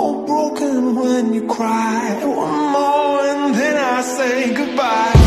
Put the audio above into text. so broken when you cry. One more and then I say goodbye.